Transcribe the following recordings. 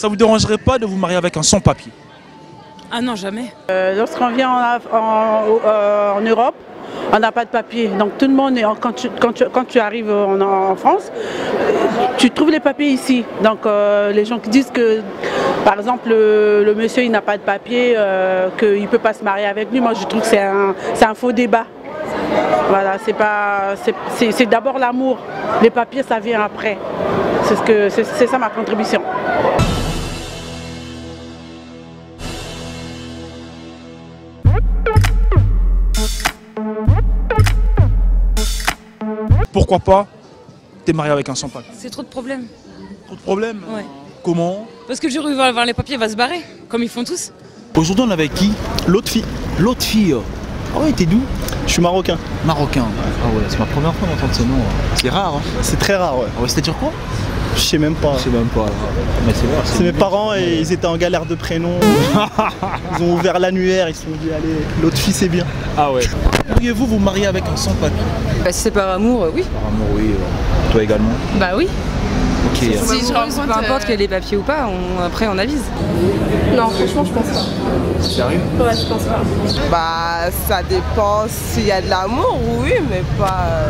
Ça vous dérangerait pas de vous marier avec un sans-papier? Ah non, jamais. Lorsqu'on vient en Europe, on n'a pas de papier. Donc tout le monde, quand tu arrives en France, tu trouves les papiers ici. Donc les gens qui disent que, par exemple, le monsieur il n'a pas de papier, qu'il ne peut pas se marier avec lui, moi je trouve que c'est un faux débat. Voilà, c'est d'abord l'amour. Les papiers, ça vient après. C'est ça ma contribution. Pourquoi pas t'es marié avec un sans-papier? C'est trop de problèmes. Trop de problèmes? Ouais. Comment? Parce que le jour où il va avoir les papiers, il va se barrer, comme ils font tous. Aujourd'hui, on est avec qui? L'autre fille. L'autre fille. Ah ouais, t'es d'où? Je suis marocain. Marocain? Ah ouais, c'est ma première fois d'entendre ce nom. C'est rare, hein? C'est très rare, ouais. Ah ouais, c'est-à-dire quoi? Je sais même pas. Je sais même pas. Mais c'est vrai. C'est mes parents et ils étaient en galère de prénom. Ils ont ouvert l'annuaire, ils se sont dit allez, l'autre fille c'est bien. Ah ouais. Pourriez-vous vous marier avec un sans-papier? Bah si c'est par amour, oui. Par amour, oui. Toi également? Bah oui. Ok. Si je rencontre, peu importe qu'il y ait les papiers ou pas, après on avise. Non, franchement je pense pas. Sérieux? Ouais, je pense pas. Bah ça dépend s'il y a de l'amour, oui, mais pas...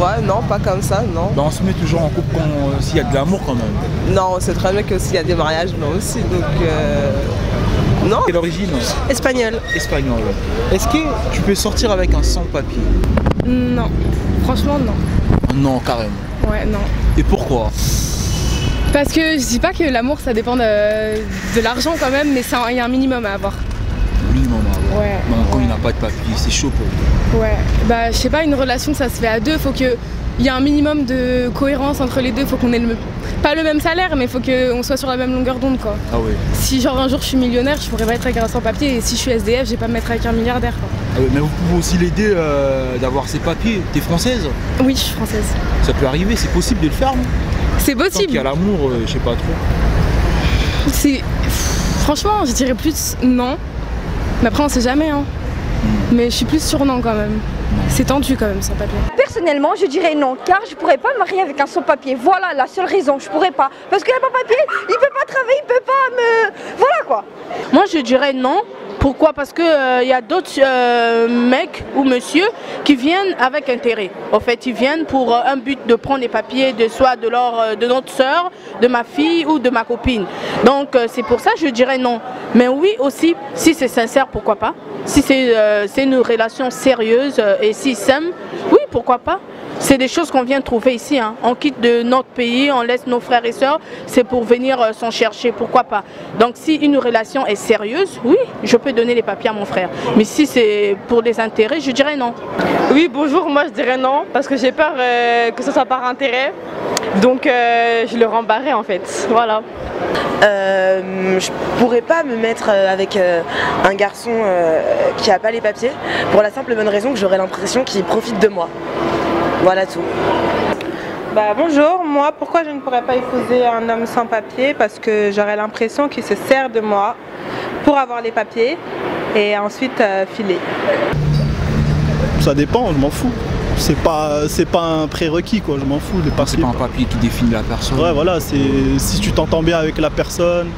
Ouais, non, pas comme ça, non. Bah on se met toujours en couple s'il y a de l'amour quand même. Non, c'est très bien que s'il y a des mariages, non aussi, donc... Non. Quelle origine? Espagnole. Espagnole, ouais. Est-ce que tu peux sortir avec un sans-papier? Non, franchement non. Non, carrément. Ouais, non. Et pourquoi? Parce que je dis pas que l'amour ça dépend de l'argent quand même, mais il y a un minimum à avoir. Minimum à avoir? Ouais. Bah, quand il n'a pas de papier, c'est chaud pour lui. Ouais, bah je sais pas, une relation ça se fait à deux, faut que... Il y a un minimum de cohérence entre les deux, faut qu'on ait pas le même salaire, mais faut qu'on soit sur la même longueur d'onde quoi. Ah oui. Si genre un jour je suis millionnaire, je pourrais pas être avec un sans-papier, et si je suis SDF, je vais pas me mettre avec un milliardaire quoi. Ah oui, mais vous pouvez aussi l'aider d'avoir ses papiers. T'es française? Oui, je suis française. Ça peut arriver, c'est possible de le faire non? C'est possible. Qu'il y a l'amour, je sais pas trop. C'est... Franchement, je dirais plus non, mais après on sait jamais hein. Mais je suis plus sur non quand même. C'est tendu quand même sans papier. Personnellement je dirais non car je pourrais pas me marier avec un sans papier. Voilà la seule raison, je pourrais pas. Parce qu'il n'y a pas papier, il peut pas travailler, il peut pas me... Voilà quoi. Moi je dirais non. Pourquoi? Parce qu'il y a d'autres mecs ou monsieur qui viennent avec intérêt. En fait, ils viennent pour un but de prendre les papiers de soit de notre soeur, de ma fille ou de ma copine. Donc c'est pour ça que je dirais non. Mais oui aussi, si c'est sincère, pourquoi pas? Si c'est une relation sérieuse et si s'aime, oui pourquoi pas? C'est des choses qu'on vient trouver ici, hein. On quitte de notre pays, on laisse nos frères et sœurs, c'est pour venir s'en chercher, pourquoi pas. Donc si une relation est sérieuse, oui, je peux donner les papiers à mon frère. Mais si c'est pour des intérêts, je dirais non. Oui, bonjour, moi je dirais non, parce que j'ai peur que ce soit par intérêt, donc je le rembarrais en fait, voilà. Je pourrais pas me mettre avec un garçon qui a pas les papiers, pour la simple bonne raison que j'aurais l'impression qu'il profite de moi. Voilà tout. Bah bonjour, moi pourquoi je ne pourrais pas épouser un homme sans papier? Parce que j'aurais l'impression qu'il se sert de moi pour avoir les papiers et ensuite filer. Ça dépend, je m'en fous. C'est pas un prérequis quoi, je m'en fous de passer. C'est pas un papier qui définit la personne. Ouais voilà, c'est si tu t'entends bien avec la personne.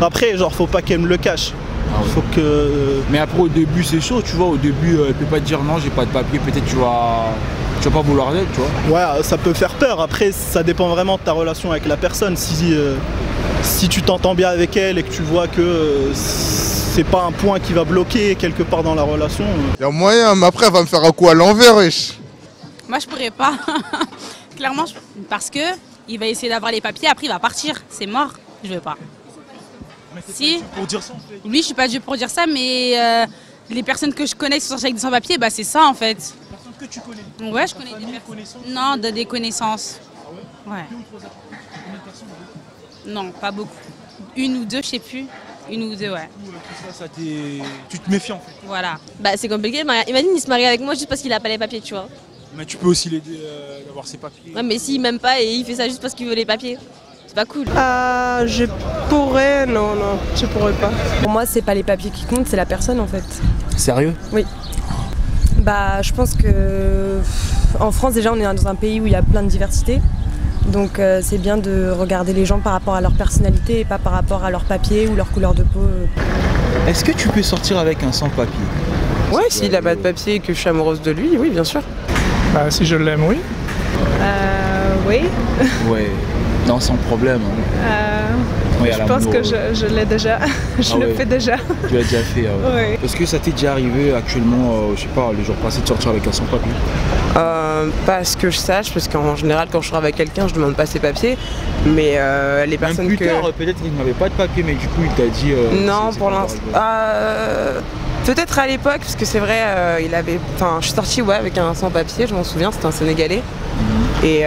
Après genre faut pas qu'elle me le cache. Ah oui. Faut que... Mais après au début c'est chaud, tu vois, au début elle peut pas te dire non j'ai pas de papier, peut-être tu vas pas vouloir l'aide, tu vois. Ouais, ça peut faire peur, après ça dépend vraiment de ta relation avec la personne. Si tu t'entends bien avec elle et que tu vois que c'est pas un point qui va bloquer quelque part dans la relation. Il y a moyen, mais après elle va me faire un coup à l'envers, wesh. Moi je pourrais pas, clairement, parce que il va essayer d'avoir les papiers, après il va partir, c'est mort, je vais pas. Si, pour dire ça, en fait. Oui, je suis pas due pour dire ça, mais les personnes que je connais qui sont sorties avec des sans-papiers, bah c'est ça en fait. Les personnes que tu connais? Ouais, je connais des personnes. Non, des connaissances. Ah ouais, ouais. Non, pas beaucoup. Une ou deux, je sais plus. Une ou deux, ouais. Tu te méfies en fait. Voilà. Bah c'est compliqué, imagine il se marie avec moi juste parce qu'il a pas les papiers, tu vois. Mais tu peux aussi l'aider d'avoir ses papiers. Ouais, mais s'il m'aime pas et il fait ça juste parce qu'il veut les papiers. C'est pas cool. Je pourrais, non, je pourrais pas. Pour moi, c'est pas les papiers qui comptent, c'est la personne en fait. Sérieux? Oui. Bah, je pense que en France déjà, on est dans un pays où il y a plein de diversité. Donc c'est bien de regarder les gens par rapport à leur personnalité et pas par rapport à leur papier ou leur couleur de peau. Est-ce que tu peux sortir avec un sans-papier? Ouais, s'il n'a pas de papier et que je suis amoureuse de lui, oui, bien sûr. Bah, si je l'aime, oui. Oui. Oui, non, sans problème. Oui, je pense que je l'ai déjà, je le fais déjà. Tu l'as déjà fait, ouais. Est-ce que ça t'est déjà arrivé actuellement, je sais pas, les jours passés, de sortir avec un sans-papier? Pas ce que je sache, parce qu'en général, quand je sors avec quelqu'un, je demande pas ses papiers, mais les personnes même plus que... tard, peut-être qu'il n'avait pas de papier, mais du coup, il t'a dit... non, pour l'instant... peut-être à l'époque, parce que c'est vrai, il avait... Enfin, je suis sortie avec un sans-papier, je m'en souviens, c'était un Sénégalais. Et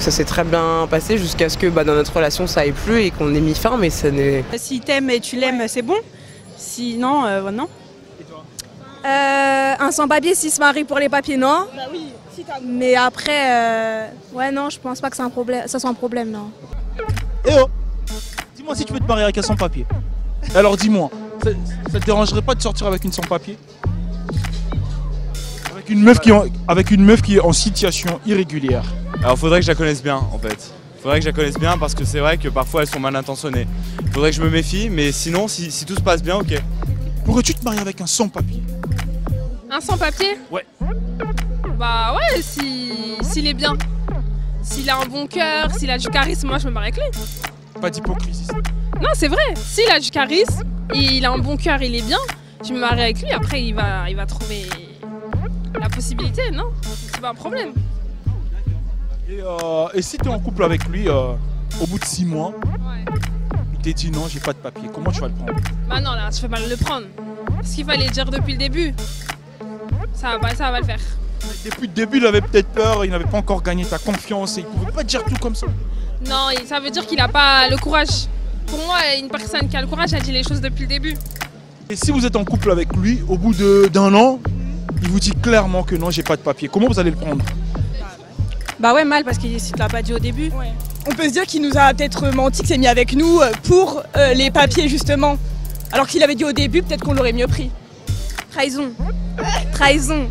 ça s'est très bien passé jusqu'à ce que dans notre relation ça aille plus et qu'on ait mis fin, mais ça n'est... Si t'aimes et tu l'aimes, c'est bon. Sinon, non. Et toi? Un sans-papier, s'il se marie pour les papiers, non. Bah oui, si t'as... Mais après, ouais, non, je pense pas que ça soit un problème, non. Eh oh, dis-moi si tu peux te marier avec un sans-papier. Alors dis-moi, ça te dérangerait pas de sortir avec une sans-papier? Avec une meuf qui est en situation irrégulière. Alors faudrait que je la connaisse bien en fait. Faudrait que je la connaisse bien parce que c'est vrai que parfois elles sont mal intentionnées. Faudrait que je me méfie, mais sinon si tout se passe bien, ok. Pourquoi tu te maries avec un sans-papier? Un sans-papier? Ouais. Bah ouais, s'il est bien. S'il a un bon cœur, s'il a du charisme, moi je me marie avec lui. Pas d'hypocrisie. Non c'est vrai, s'il a du charisme, il a un bon cœur, il est bien, je me marie avec lui, après il va trouver... la possibilité, non? C'est pas un problème. Et si tu es en couple avec lui, au bout de 6 mois, ouais, il t'a dit non, j'ai pas de papier, comment tu vas le prendre? Bah non, là, je fais mal le prendre. Parce qu'il fallait le dire depuis le début. Ça va le faire. Mais depuis le début, il avait peut-être peur, il n'avait pas encore gagné ta confiance et il pouvait pas dire tout comme ça. Non, ça veut dire qu'il n'a pas le courage. Pour moi, une personne qui a le courage, elle dit les choses depuis le début. Et si vous êtes en couple avec lui, au bout d'un an, il vous dit clairement que non, j'ai pas de papier. Comment vous allez le prendre? Bah ouais, mal, parce que si tu l'as pas dit au début. Ouais. On peut se dire qu'il nous a peut-être menti, qu'il s'est mis avec nous pour les papiers justement. Alors qu'il avait dit au début, peut-être qu'on l'aurait mieux pris. Trahison. Trahison.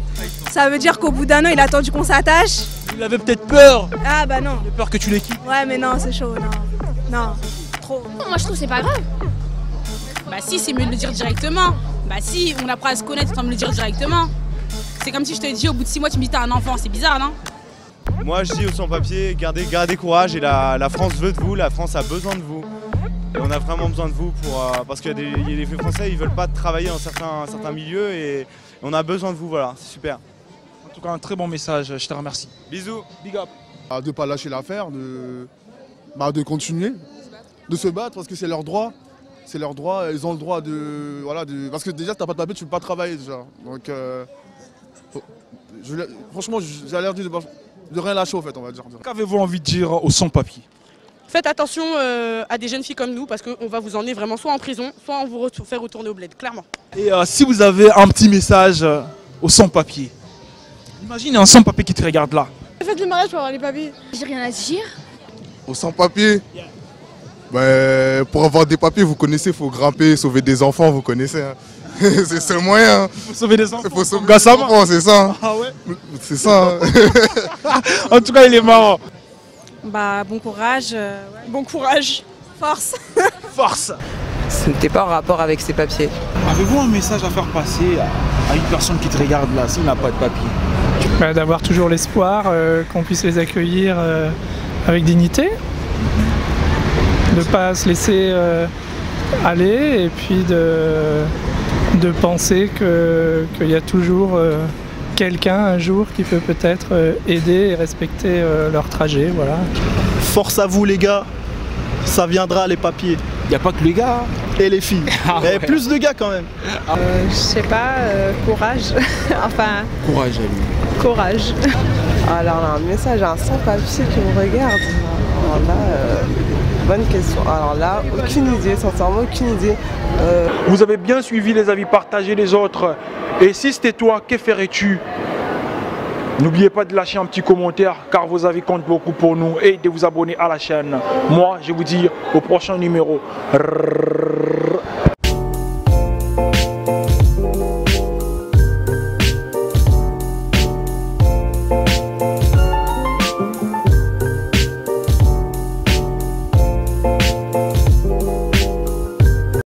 Ça veut dire qu'au bout d'un an, il a attendu qu'on s'attache. Il avait peut-être peur. Ah bah non. Il avait peur que tu les quittes. Ouais, mais non, c'est chaud, non. Non, trop. Moi je trouve c'est pas grave. Bah si, c'est mieux de le dire directement. Bah si, on apprend à se connaître sans me le dire directement. C'est comme si je te dis au bout de 6 mois, tu me dis t'as un enfant, c'est bizarre, non? Moi je dis aux sans-papiers, gardez courage et la France veut de vous, la France a besoin de vous. Et on a vraiment besoin de vous pour, parce qu'il y a des Français, ils veulent pas travailler dans certains milieux et on a besoin de vous, voilà, c'est super. En tout cas un très bon message, je te remercie. Bisous, big up. De ne pas lâcher l'affaire, de continuer, de se battre parce que c'est leur droit. C'est leur droit, ils ont le droit de... Voilà, parce que déjà, si t'as pas de papier, tu peux pas travailler déjà. Donc, franchement, j'ai l'air de rien lâcher, en fait, on va dire. Qu'avez-vous envie de dire aux sans-papiers? Faites attention à des jeunes filles comme nous, parce qu'on va vous emmener vraiment soit en prison, soit on vous fait retourner au bled, clairement. Et si vous avez un petit message aux sans-papiers, imagine un sans-papier qui te regarde là. Faites le mariage pour avoir les papiers. J'ai rien à dire. Aux sans-papiers? Yeah. Bah, pour avoir des papiers, vous connaissez, il faut grimper, sauver des enfants, vous connaissez. Hein. C'est le seul moyen. Hein. Faut sauver des enfants. Il faut sauver des enfants, c'est ça. Ah ouais. C'est ça. En tout cas, il est marrant. Bah, bon courage. Ouais. Bon courage. Force. Force. Ce n'était pas en rapport avec ces papiers. Avez-vous un message à faire passer à une personne qui te regarde là, si on n'a pas de papiers? Bah, d'avoir toujours l'espoir, qu'on puisse les accueillir avec dignité. De ne pas se laisser aller et puis de penser qu'il y a toujours quelqu'un un jour qui peut peut-être aider et respecter leur trajet. Voilà. Force à vous les gars, ça viendra les papiers. Il n'y a pas que les gars et les filles, ah ouais. Et plus de gars quand même. Je sais pas, courage. Enfin... Courage à lui. Courage. Alors là, un message à un sans-papier qui me regarde. Alors là, bonne question. Alors là, aucune idée, sincèrement, aucune idée. Vous avez bien suivi les avis partagés des autres. Et si c'était toi, que ferais-tu? N'oubliez pas de lâcher un petit commentaire, car vos avis comptent beaucoup pour nous. Et de vous abonner à la chaîne. Moi, je vous dis au prochain numéro.